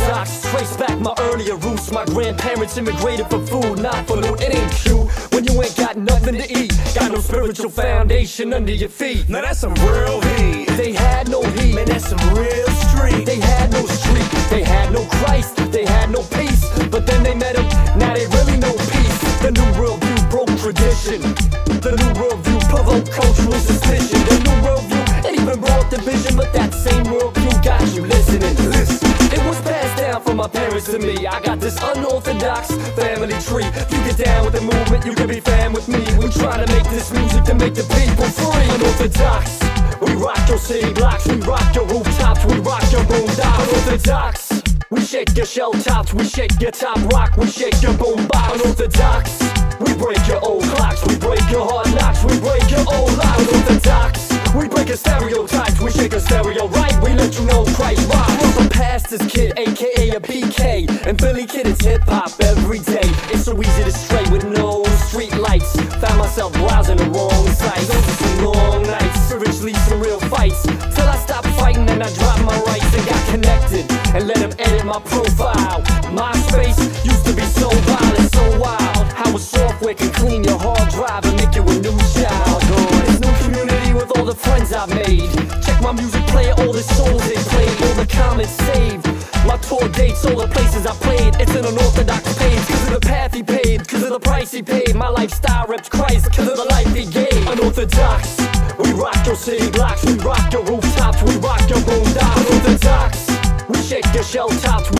unorthodox. Trace back my earlier roots. My grandparents immigrated for food, not for loot. It ain't cute when you ain't got nothing to eat. Got no spiritual foundation under your feet. Now that's some real heat. They had no heat. Man, that's some real street. They had no street. They had no Christ. They had no peace. But then they met him. Now they really know peace. The new worldview broke tradition. The new worldview provoked cultural suspicion. The new worldview, it even brought division. But that same worldview got you listening. Listen. It was passed down from my parents to me. I got this unorthodox family tree. If you get down with the movement, you can be fam with me. We try to make this music to make the people free. Unorthodox. We rock your city blocks. We rock your rooftops. We rock your boondocks. Unorthodox. We shake your shell tops, we shake your top rock, we shake your boom box. Unorthodox, we break your old clocks, we break your hard knocks, we break your old locks. Unorthodox, we break your stereotypes, we shake a stereo right, we let you know Christ rocks. I'm a pastor's kid, aka a BK, and Philly kid, it's hip hop every day. It's so easy to stray with no street lights. Found myself browsing the wrong sites. Those are some long nights, spiritually some real fights. Till I stopped fighting and I dropped my rights and got connected and let them edit my profile. MySpace used to be so violent, so wild. How a software can clean your hard drive and make you a new child. This new community with all the friends I made. Check my music player, all the songs they played, all the comments saved. My tour dates, all the places I played. It's an unorthodox page, cause of the path he paid, cause of the price he paid. My lifestyle reps Christ, cause of the life he gave. Unorthodox, we rock your city blocks, we rock your rooftops, we rock your boondocks. Unorthodox, we shake your shell tops.